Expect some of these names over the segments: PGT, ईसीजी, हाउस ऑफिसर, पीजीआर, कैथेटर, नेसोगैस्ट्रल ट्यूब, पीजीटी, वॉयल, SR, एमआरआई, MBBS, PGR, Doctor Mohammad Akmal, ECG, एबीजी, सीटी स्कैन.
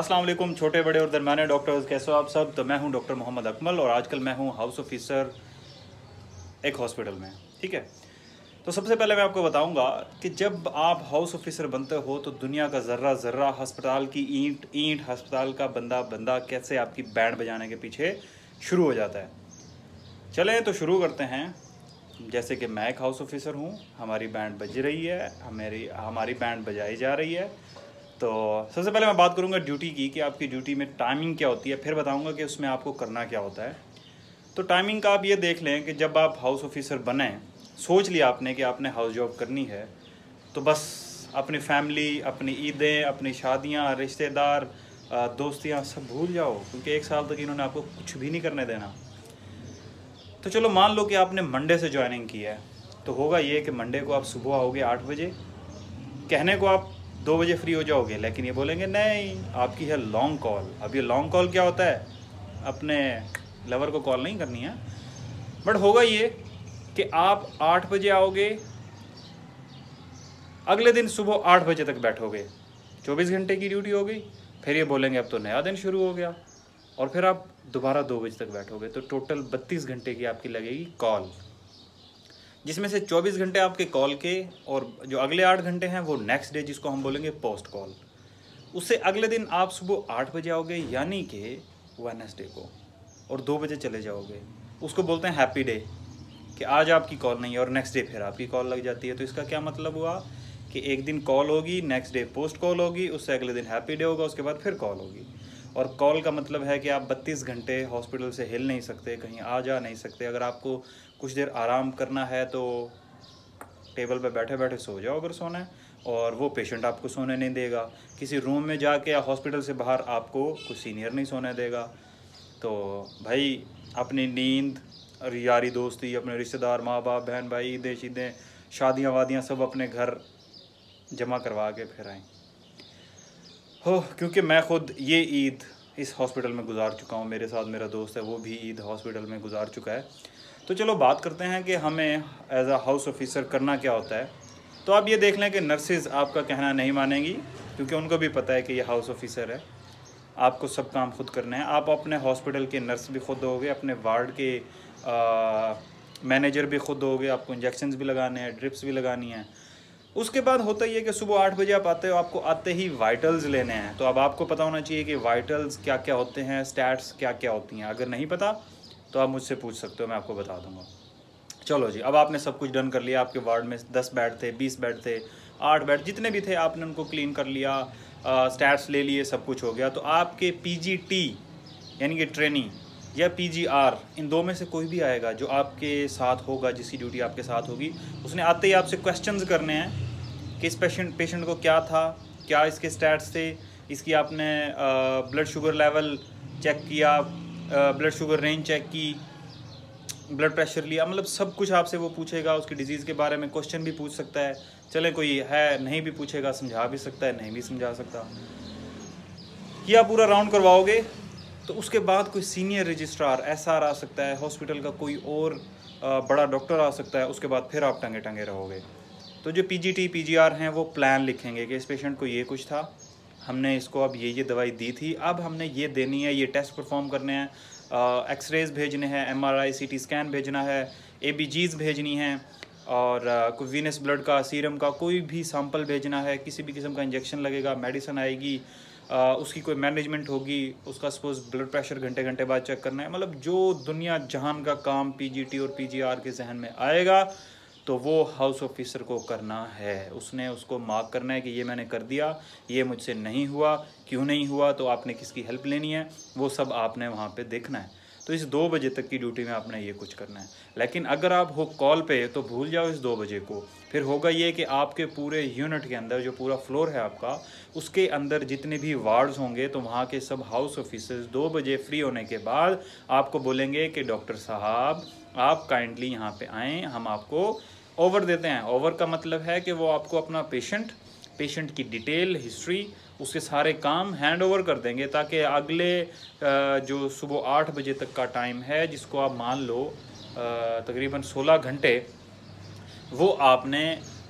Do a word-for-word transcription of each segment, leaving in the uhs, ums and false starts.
अस्सलाम वालेकुम छोटे बड़े और दरम्याने डॉक्टर्स, कैसे हो आप सब। तो मैं हूं डॉक्टर मोहम्मद अकमल और आजकल मैं हूं हाउस ऑफिसर एक हॉस्पिटल में, ठीक है। तो सबसे पहले मैं आपको बताऊंगा कि जब आप हाउस ऑफिसर बनते हो तो दुनिया का ज़र्रा ज़र्रा, हस्पताल की ईंट ईंट, हस्पताल का बंदा बंदा कैसे आपकी बैंड बजाने के पीछे शुरू हो जाता है। चलें तो शुरू करते हैं। जैसे कि मैं एक हाउस ऑफिसर हूँ, हमारी बैंड बज रही है, हमारी हमारी बैंड बजाई जा रही है। तो सबसे पहले मैं बात करूँगा ड्यूटी की, कि आपकी ड्यूटी में टाइमिंग क्या होती है, फिर बताऊँगा कि उसमें आपको करना क्या होता है। तो टाइमिंग का आप ये देख लें कि जब आप हाउस ऑफिसर बने, सोच लिया आपने कि आपने हाउस जॉब करनी है, तो बस अपनी फैमिली, अपनी ईदें, अपनी शादियाँ, रिश्तेदार, दोस्तियाँ सब भूल जाओ, क्योंकि एक साल तक इन्होंने आपको कुछ भी नहीं करने देना। तो चलो मान लो कि आपने मंडे से ज्वाइनिंग की है, तो होगा ये कि मंडे को आप सुबह आओगे आठ बजे, कहने को आप दो बजे फ्री हो जाओगे, लेकिन ये बोलेंगे नहीं आपकी है लॉन्ग कॉल। अब ये लॉन्ग कॉल क्या होता है, अपने लवर को कॉल नहीं करनी है, बट होगा ये कि आप आठ बजे आओगे, अगले दिन सुबह आठ बजे तक बैठोगे, चौबीस घंटे की ड्यूटी हो गई। फिर ये बोलेंगे अब तो नया दिन शुरू हो गया, और फिर आप दोबारा दो बजे तक बैठोगे। तो टोटल बत्तीस घंटे की आपकी लगेगी कॉल, जिसमें से चौबीस घंटे आपके कॉल के, और जो अगले आठ घंटे हैं वो नेक्स्ट डे, जिसको हम बोलेंगे पोस्ट कॉल, उससे अगले दिन आप सुबह आठ बजे आओगे, यानी कि वेडनेसडे को, और दो बजे चले जाओगे। उसको बोलते हैं हैप्पी डे, कि आज आपकी कॉल नहीं है और नेक्स्ट डे फिर आपकी कॉल लग जाती है। तो इसका क्या मतलब हुआ कि एक दिन कॉल होगी, नेक्स्ट डे पोस्ट कॉल होगी, उससे अगले दिन हैप्पी डे होगा, उसके बाद फिर कॉल होगी। और कॉल का मतलब है कि आप बत्तीस घंटे हॉस्पिटल से हिल नहीं सकते, कहीं आ जा नहीं सकते। अगर आपको कुछ देर आराम करना है तो टेबल पर बैठे बैठे सो जाओ अगर सोना है, और वो पेशेंट आपको सोने नहीं देगा। किसी रूम में जाके या हॉस्पिटल से बाहर आपको कुछ सीनियर नहीं सोने देगा। तो भाई अपनी नींद, यारी दोस्ती, अपने रिश्तेदार, माँ बाप, बहन भाई, ईदें शीदें, शादियाँ वादियाँ सब अपने घर जमा करवा के फिर आएँ हो। क्योंकि मैं ख़ुद ये ईद इस हॉस्पिटल में गुजार चुका हूँ, मेरे साथ मेरा दोस्त है, वो भी ईद हॉस्पिटल में गुजार चुका है। तो चलो बात करते हैं कि हमें एज आ हाउस ऑफिसर करना क्या होता है। तो आप ये देख लें कि नर्सेज़ आपका कहना नहीं मानेंगी, क्योंकि उनको भी पता है कि ये हाउस ऑफिसर है, आपको सब काम खुद करना है। आप अपने हॉस्पिटल के नर्स भी खुद होगे, अपने वार्ड के आ, मैनेजर भी खुद होगे, आपको इंजेक्शन्स भी लगाने हैं, ड्रिप्स भी लगानी हैं। उसके बाद होता ही है कि सुबह आठ बजे आप आते हो, आपको आते ही वाइटल्स लेने हैं। तो अब आपको पता होना चाहिए कि वाइटल्स क्या क्या होते हैं, स्टैट्स क्या क्या होती हैं। अगर नहीं पता तो आप मुझसे पूछ सकते हो, मैं आपको बता दूंगा। चलो जी, अब आपने सब कुछ डन कर लिया। आपके वार्ड में दस बेड थे, बीस बेड थे, आठ बेड, जितने भी थे आपने उनको क्लीन कर लिया, स्टैट्स ले लिए, सब कुछ हो गया। तो आपके पी जी टी यानी कि ट्रेनी या पी जी आर, इन दो में से कोई भी आएगा जो आपके साथ होगा, जिसकी ड्यूटी आपके साथ होगी, उसने आते ही आपसे क्वेश्चंस करने हैं कि इस पेशेंट पेशेंट को क्या था, क्या इसके स्टैट्स थे, इसकी आपने ब्लड शुगर लेवल चेक किया, ब्लड शुगर रेंज चेक की, ब्लड प्रेशर लिया, मतलब सब कुछ आपसे वो पूछेगा। उसकी डिजीज़ के बारे में क्वेश्चन भी पूछ सकता है, चले कोई है नहीं भी पूछेगा, समझा भी सकता है, नहीं भी समझा सकता। यह पूरा राउंड करवाओगे। तो उसके बाद कोई सीनियर रजिस्ट्रार एस आर आ सकता है, हॉस्पिटल का कोई और बड़ा डॉक्टर आ सकता है। उसके बाद फिर आप टंगे टंगे रहोगे। तो जो पीजीटी पीजीआर हैं वो प्लान लिखेंगे कि इस पेशेंट को ये कुछ था, हमने इसको अब ये ये दवाई दी थी, अब हमने ये देनी है, ये टेस्ट परफॉर्म करने हैं, एक्सरेज भेजने हैं, एमआरआई सीटी स्कैन भेजना है, एबीजीज़ भेजनी हैं, और कोई वीनस ब्लड का, सीरम का कोई भी सैंपल भेजना है, किसी भी किस्म का इंजेक्शन लगेगा, मेडिसिन आएगी, Uh, उसकी कोई मैनेजमेंट होगी, उसका सपोज ब्लड प्रेशर घंटे घंटे बाद चेक करना है। मतलब जो दुनिया जहान का काम पीजीटी और पीजीआर के जहन में आएगा तो वो हाउस ऑफिसर को करना है। उसने उसको मार्क करना है कि ये मैंने कर दिया, ये मुझसे नहीं हुआ, क्यों नहीं हुआ, तो आपने किसकी हेल्प लेनी है, वो सब आपने वहाँ पे देखना है। तो इस दो बजे तक की ड्यूटी में आपने ये कुछ करना है। लेकिन अगर आप हो कॉल पे तो भूल जाओ इस दो बजे को। फिर होगा ये कि आपके पूरे यूनिट के अंदर, जो पूरा फ्लोर है आपका, उसके अंदर जितने भी वार्ड्स होंगे, तो वहाँ के सब हाउस ऑफिसर्स दो बजे फ्री होने के बाद आपको बोलेंगे कि डॉक्टर साहब आप काइंडली यहाँ पे आएँ, हम आपको ओवर देते हैं। ओवर का मतलब है कि वो आपको अपना पेशेंट पेशेंट की डिटेल, हिस्ट्री, उसके सारे काम हैंड ओवर कर देंगे, ताकि अगले जो सुबह आठ बजे तक का टाइम है, जिसको आप मान लो तकरीबन सोलह घंटे, वो आपने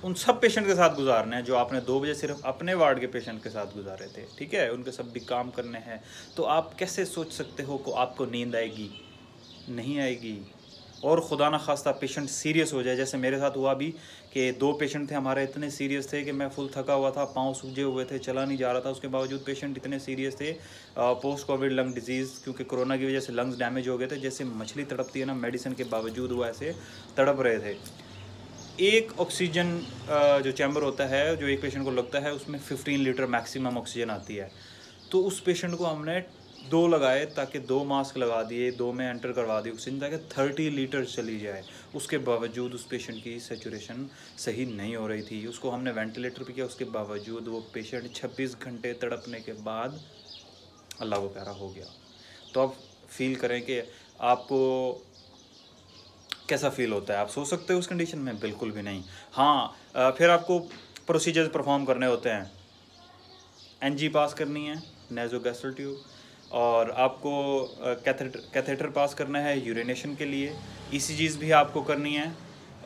उन सब पेशेंट के साथ गुजारना है जो आपने दो बजे सिर्फ अपने वार्ड के पेशेंट के साथ गुजारे थे, ठीक है, उनके सब भी काम करने हैं। तो आप कैसे सोच सकते हो कि आपको नींद आएगी, नहीं आएगी। और खुदा ना खास्ता पेशेंट सीरियस हो जाए, जैसे मेरे साथ हुआ भी कि दो पेशेंट थे हमारे, इतने सीरियस थे कि मैं फुल थका हुआ था, पाँव सूजे हुए थे, चला नहीं जा रहा था, उसके बावजूद पेशेंट इतने सीरियस थे, पोस्ट कोविड लंग डिजीज़, क्योंकि कोरोना की वजह से लंग्स डैमेज हो गए थे, जैसे मछली तड़पती है ना, मेडिसिन के बावजूद वो ऐसे तड़प रहे थे। एक ऑक्सीजन जो चैम्बर होता है, जो एक पेशेंट को लगता है, उसमें फिफ्टीन लीटर मैक्सिमम ऑक्सीजन आती है। तो उस पेशेंट को हमने दो लगाए, ताकि दो मास्क लगा दिए, दो में एंटर करवा दिए ऑक्सीजन, ताकि थर्टी लीटर चली जाए। उसके बावजूद उस पेशेंट की सैचुरेशन सही नहीं हो रही थी, उसको हमने वेंटिलेटर पे किया, उसके बावजूद वो पेशेंट छब्बीस घंटे तड़पने के बाद अल्लाह को प्यारा हो गया। तो आप फील करें कि आपको कैसा फ़ील होता है। आप सो सकते हो उस कंडीशन में? बिल्कुल भी नहीं। हाँ, फिर आपको प्रोसीजर्स परफॉर्म करने होते हैं, एनजी पास करनी है, नेसोगैस्ट्रल ट्यूब, और आपको कैथेटर कैथेटर पास करना है यूरिनेशन के लिए, ईसीजीज भी आपको करनी है,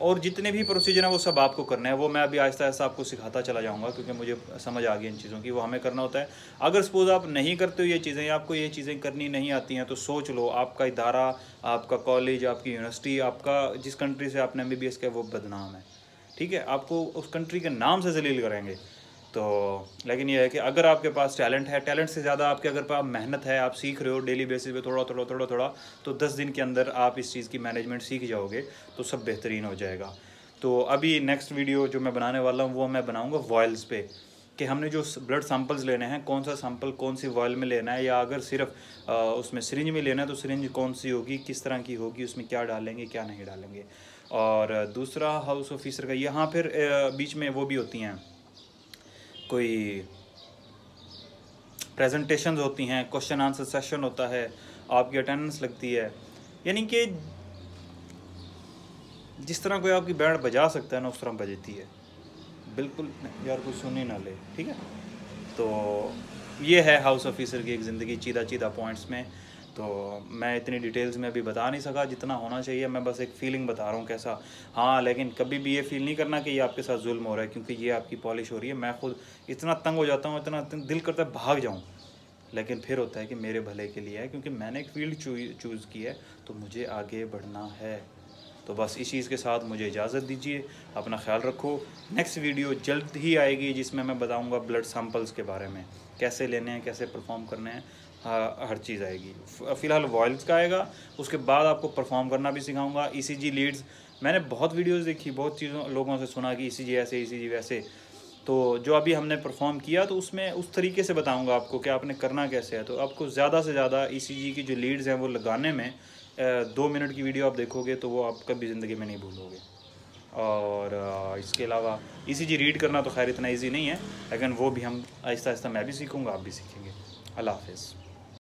और जितने भी प्रोसीजर हैं वो सब आपको करना है। वो मैं अभी आहिस्ता आहिस्ता आपको सिखाता चला जाऊंगा, क्योंकि मुझे समझ आ गई इन चीज़ों की, वो हमें करना होता है। अगर सपोज़ आप नहीं करते हो ये चीज़ें, आपको ये चीज़ें करनी नहीं आती हैं, तो सोच लो आपका इदारा, आपका कॉलेज, आपकी यूनिवर्सिटी, आपका जिस कंट्री से आपने एम बी बी एस किया वो बदनाम है, ठीक है, आपको उस कंट्री के नाम से जलील करेंगे। तो लेकिन यह है कि अगर आपके पास टैलेंट है, टैलेंट से ज़्यादा आपके अगर पास मेहनत है, आप सीख रहे हो डेली बेसिस पे थोड़ा थोड़ा थोड़ा थोड़ा तो दस दिन के अंदर आप इस चीज़ की मैनेजमेंट सीख जाओगे, तो सब बेहतरीन हो जाएगा। तो अभी नेक्स्ट वीडियो जो मैं बनाने वाला हूँ वो मैं बनाऊँगा वॉयल्स पे, कि हमने जो ब्लड सैंपल्स लेने हैं, कौन सा सैंपल कौन सी वॉयल में लेना है, या अगर सिर्फ आ, उसमें सिरिंज में लेना है तो सिरिंज कौन सी होगी, किस तरह की होगी, उसमें क्या डालेंगे क्या नहीं डालेंगे। और दूसरा हाउस ऑफिसर का, यहाँ फिर बीच में वो भी होती हैं, कोई प्रेजेंटेशंस होती हैं, क्वेश्चन आंसर सेशन होता है, आपकी अटेंडेंस लगती है, यानी कि जिस तरह कोई आपकी बैंड बजा सकता है ना उस तरह बजती है। बिल्कुल यार कोई सुन ही ना ले, ठीक है। तो ये है हाउस ऑफिसर की एक ज़िंदगी चीदा चीदा पॉइंट्स में। तो मैं इतनी डिटेल्स में अभी बता नहीं सका जितना होना चाहिए, मैं बस एक फ़ीलिंग बता रहा हूँ कैसा। हाँ, लेकिन कभी भी ये फील नहीं करना कि ये आपके साथ जुल्म हो रहा है, क्योंकि ये आपकी पॉलिश हो रही है। मैं खुद इतना तंग हो जाता हूँ, इतना दिल करता है भाग जाऊँ, लेकिन फिर होता है कि मेरे भले के लिए है, क्योंकि मैंने एक फील्ड चूज़ की है तो मुझे आगे बढ़ना है। तो बस इस चीज़ के साथ मुझे इजाज़त दीजिए, अपना ख्याल रखो। नेक्स्ट वीडियो जल्द ही आएगी जिसमें मैं बताऊंगा ब्लड सैंपल्स के बारे में, कैसे लेने हैं, कैसे परफॉर्म करने हैं, हर चीज़ आएगी। फ़िलहाल वॉयल्स का आएगा, उसके बाद आपको परफॉर्म करना भी सिखाऊंगा। ईसीजी लीड्स, मैंने बहुत वीडियोस देखी, बहुत चीज़ों लोगों से सुना कि ईसीजी ऐसे, ईसीजी वैसे। तो जो अभी हमने परफॉर्म किया तो उसमें उस तरीके से बताऊंगा आपको कि आपने करना कैसे है। तो आपको ज़्यादा से ज़्यादा ईसीजी की जो लीड्स हैं वो लगाने में, दो मिनट की वीडियो आप देखोगे तो वो आप कभी ज़िंदगी में नहीं भूलोगे। और इसके अलावा ईसीजी रीड करना तो खैर इतना ईजी नहीं है, लेकिन वो भी हम आहिस्ता आहिस्ता मैं भी सीखूँगा, आप भी सीखेंगे। अल्लाह हाफ़िज़।